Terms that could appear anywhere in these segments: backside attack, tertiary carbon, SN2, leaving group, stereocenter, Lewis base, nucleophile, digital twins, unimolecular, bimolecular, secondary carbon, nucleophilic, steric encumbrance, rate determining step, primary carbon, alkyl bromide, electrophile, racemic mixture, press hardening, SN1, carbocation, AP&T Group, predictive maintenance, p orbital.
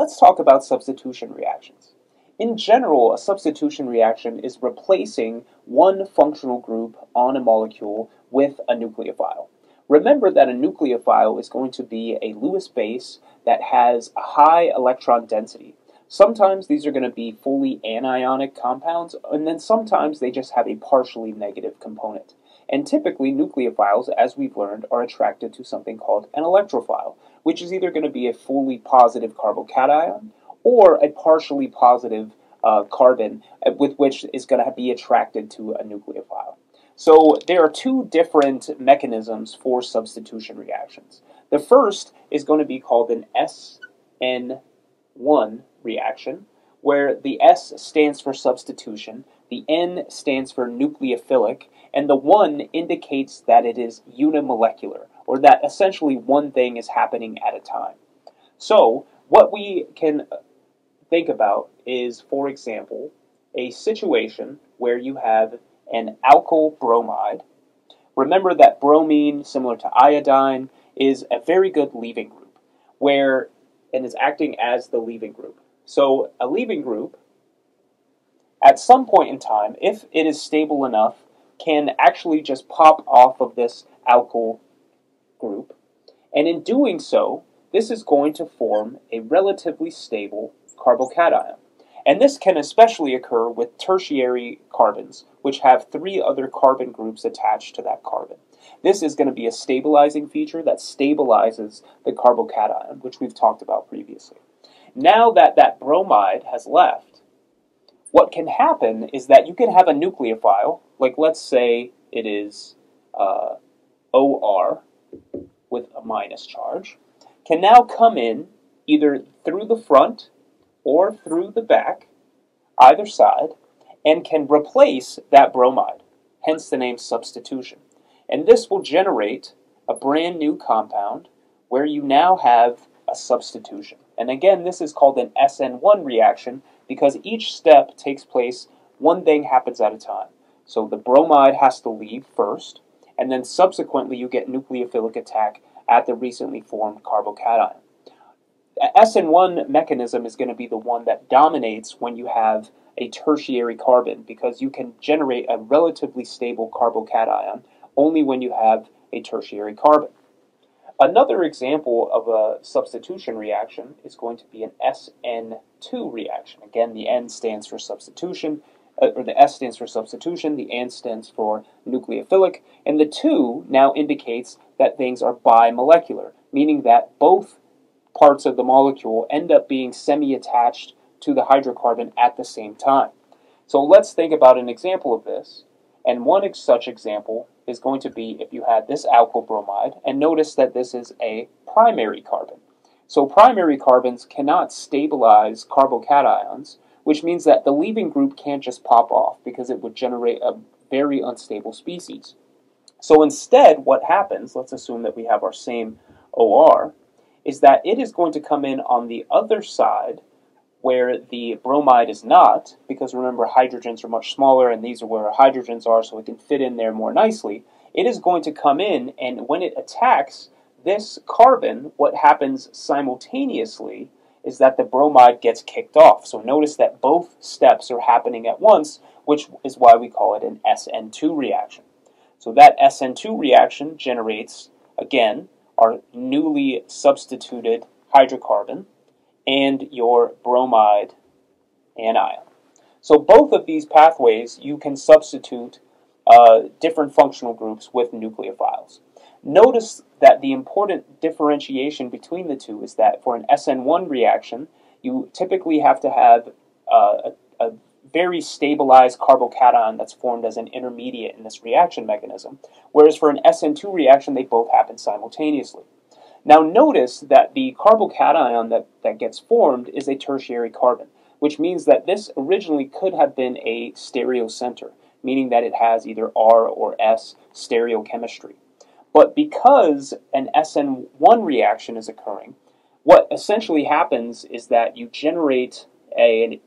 Let's talk about substitution reactions. In general, a substitution reaction is replacing one functional group on a molecule with a nucleophile. Remember that a nucleophile is going to be a Lewis base that has a high electron density. Sometimes these are going to be fully anionic compounds, and then sometimes they just have a partially negative component. And typically, nucleophiles, as we've learned, are attracted to something called an electrophile, which is either going to be a fully positive carbocation or a partially positive carbon, with which is going to be attracted to a nucleophile. So there are two different mechanisms for substitution reactions. The first is going to be called an SN1 reaction, where the S stands for substitution, the N stands for nucleophilic, and the 1 indicates that it is unimolecular, or that essentially one thing is happening at a time. So what we can think about is, for example, a situation where you have an alkyl bromide. Remember that bromine, similar to iodine, is a very good leaving group, and is acting as the leaving group. So a leaving group, at some point in time, if it is stable enough, can actually just pop off of this alkyl group. And in doing so, this is going to form a relatively stable carbocation. And this can especially occur with tertiary carbons, which have 3 other carbon groups attached to that carbon. This is going to be a stabilizing feature that stabilizes the carbocation, which we've talked about previously. Now that that bromide has left, what can happen is that you can have a nucleophile, like let's say it is OR with a minus charge, can now come in either through the front or through the back, either side, and can replace that bromide, hence the name substitution. And this will generate a brand new compound where you now have a substitution. And again, this is called an SN1 reaction because each step takes place, one thing happens at a time. So the bromide has to leave first, and then subsequently you get nucleophilic attack at the recently formed carbocation. The SN1 mechanism is going to be the one that dominates when you have a tertiary carbon because you can generate a relatively stable carbocation only when you have a tertiary carbon. Another example of a substitution reaction is going to be an SN2 reaction. Again, the N stands for substitution, or the S stands for substitution, the N stands for nucleophilic, and the 2 now indicates that things are bimolecular, meaning that both parts of the molecule end up being semi-attached to the hydrocarbon at the same time. So let's think about an example of this. And one such example is going to be if you had this alkyl bromide, and notice that this is a primary carbon. So primary carbons cannot stabilize carbocations, which means that the leaving group can't just pop off because it would generate a very unstable species. So instead, what happens, let's assume that we have our same OR, is that it is going to come in on the other side where the bromide is not, because remember hydrogens are much smaller and these are where hydrogens are, so it can fit in there more nicely. It is going to come in, and when it attacks this carbon, what happens simultaneously is that the bromide gets kicked off. So notice that both steps are happening at once, which is why we call it an SN2 reaction. So that SN2 reaction generates, again, our newly substituted hydrocarbon and your bromide anion. So both of these pathways, you can substitute different functional groups with nucleophiles. Notice that the important differentiation between the two is that for an SN1 reaction, you typically have to have a very stabilized carbocation that's formed as an intermediate in this reaction mechanism, whereas for an SN2 reaction, they both happen simultaneously. Now notice that the carbocation that gets formed is a tertiary carbon, which means that this originally could have been a stereocenter, meaning that it has either R or S stereochemistry. But because an SN1 reaction is occurring, what essentially happens is that you generate an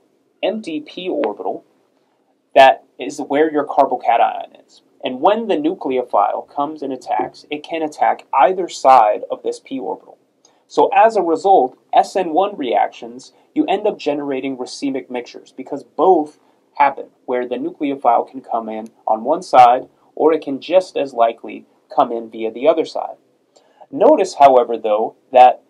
empty p orbital that is where your carbocation is. And when the nucleophile comes and attacks, it can attack either side of this p orbital. So as a result, SN1 reactions, you end up generating racemic mixtures because both happen, where the nucleophile can come in on one side, or it can just as likely come in via the other side. Notice, however, though, that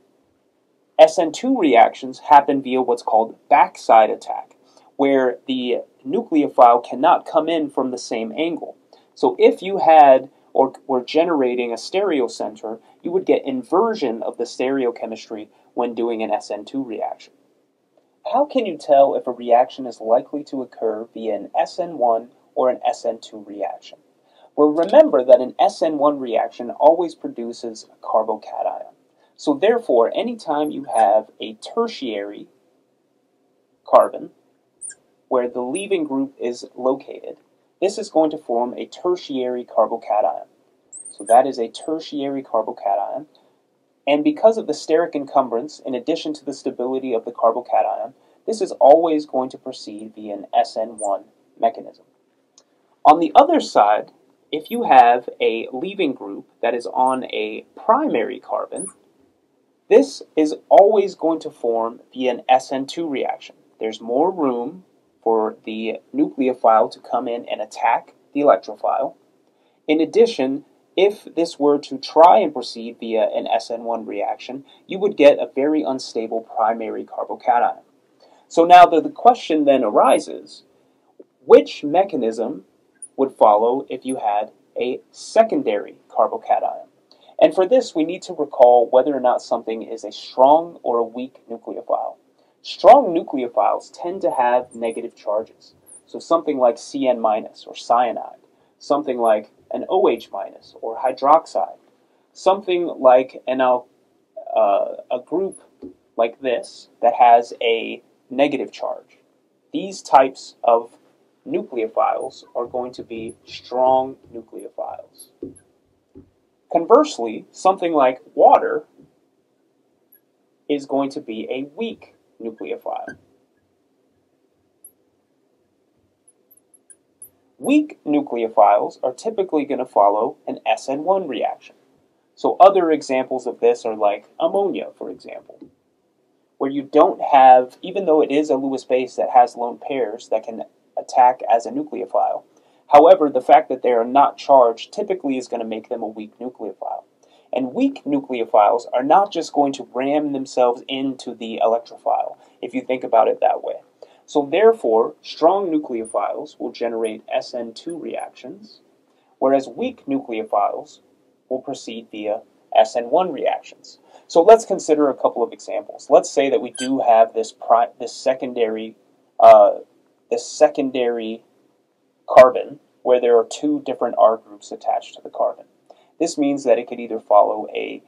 SN2 reactions happen via what's called backside attack, where the nucleophile cannot come in from the same angle. So if you had or were generating a stereocenter, you would get inversion of the stereochemistry when doing an SN2 reaction. How can you tell if a reaction is likely to occur via an SN1 or an SN2 reaction? Well, remember that an SN1 reaction always produces a carbocation. So therefore, anytime you have a tertiary carbon where the leaving group is located, this is going to form a tertiary carbocation. So that is a tertiary carbocation. And because of the steric encumbrance, in addition to the stability of the carbocation, this is always going to proceed via an SN1 mechanism. On the other side, if you have a leaving group that is on a primary carbon, this is always going to form via an SN2 reaction. There's more room for the nucleophile to come in and attack the electrophile. In addition, if this were to try and proceed via an SN1 reaction, you would get a very unstable primary carbocation. So now the question then arises, which mechanism would follow if you had a secondary carbocation? And for this, we need to recall whether or not something is a strong or a weak nucleophile. Strong nucleophiles tend to have negative charges. So something like CN- or cyanide, something like an OH- or hydroxide, something like a group like this that has a negative charge. These types of nucleophiles are going to be strong nucleophiles. Conversely, something like water is going to be a weak nucleophile. Weak nucleophiles are typically going to follow an SN1 reaction. So other examples of this are like ammonia, for example, where you don't have, even though it is a Lewis base that has lone pairs that can attack as a nucleophile, however, the fact that they are not charged typically is going to make them a weak nucleophile. And weak nucleophiles are not just going to ram themselves into the electrophile, if you think about it that way. So therefore, strong nucleophiles will generate SN2 reactions, whereas weak nucleophiles will proceed via SN1 reactions. So let's consider a couple of examples. Let's say that we do have this secondary carbon where there are two different R groups attached to the carbon. This means that it could either follow a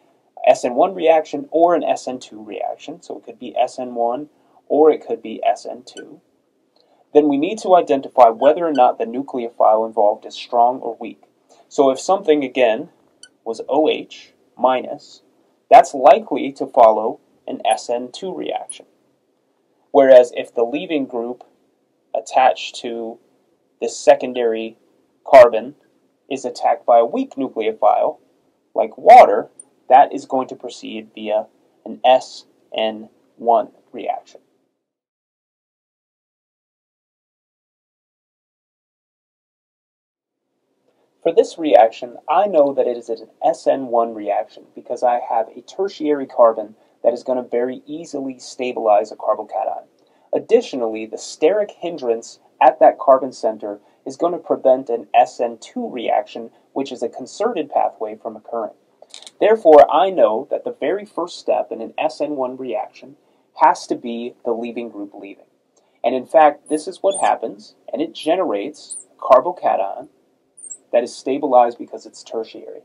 SN1 reaction or an SN2 reaction. So it could be SN1 or it could be SN2. Then we need to identify whether or not the nucleophile involved is strong or weak. So if something, again, was OH-, that's likely to follow an SN2 reaction. Whereas if the leaving group attached to this secondary carbon is attacked by a weak nucleophile, like water, that is going to proceed via an SN1 reaction. For this reaction, I know that it is an SN1 reaction because I have a tertiary carbon that is going to very easily stabilize a carbocation. Additionally, the steric hindrance at that carbon center is going to prevent an SN2 reaction, which is a concerted pathway, from occurring. Therefore, I know that the very first step in an SN1 reaction has to be the leaving group leaving. And in fact, this is what happens, and it generates a carbocation that is stabilized because it's tertiary.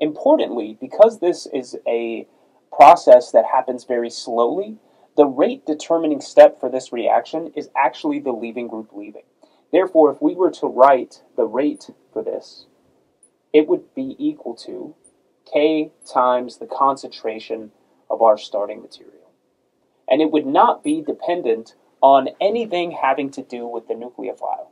Importantly, because this is a process that happens very slowly, the rate determining step for this reaction is actually the leaving group leaving. Therefore, if we were to write the rate for this, it would be equal to K times the concentration of our starting material. And it would not be dependent on anything having to do with the nucleophile.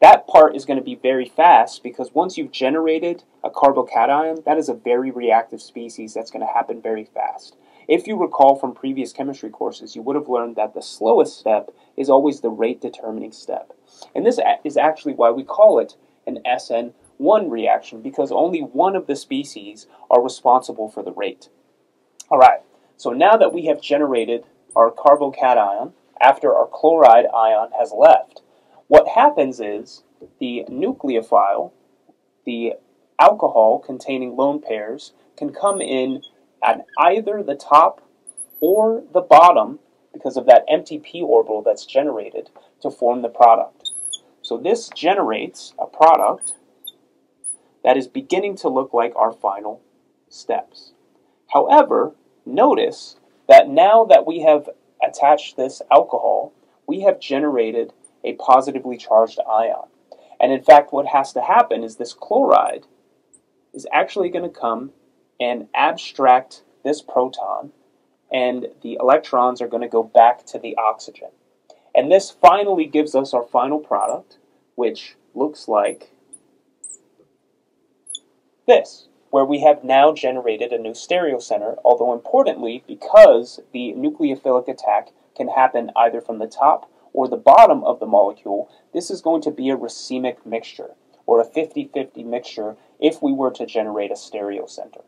That part is going to be very fast because once you've generated a carbocation, that is a very reactive species that's going to happen very fast. If you recall from previous chemistry courses, you would have learned that the slowest step is always the rate determining step. And this is actually why we call it an SN1 reaction, because only one of the species are responsible for the rate. All right, so now that we have generated our carbocation after our chloride ion has left, what happens is the nucleophile, the alcohol containing lone pairs, can come in at either the top or the bottom because of that empty p orbital that's generated to form the product. So this generates a product that is beginning to look like our final steps. However, notice that now that we have attached this alcohol, we have generated a positively charged ion. And in fact, what has to happen is this chloride is actually going to come and abstract this proton, and the electrons are going to go back to the oxygen. And this finally gives us our final product, which looks like this, where we have now generated a new stereocenter, although importantly, because the nucleophilic attack can happen either from the top or the bottom of the molecule, this is going to be a racemic mixture, or a 50-50 mixture if we were to generate a stereocenter.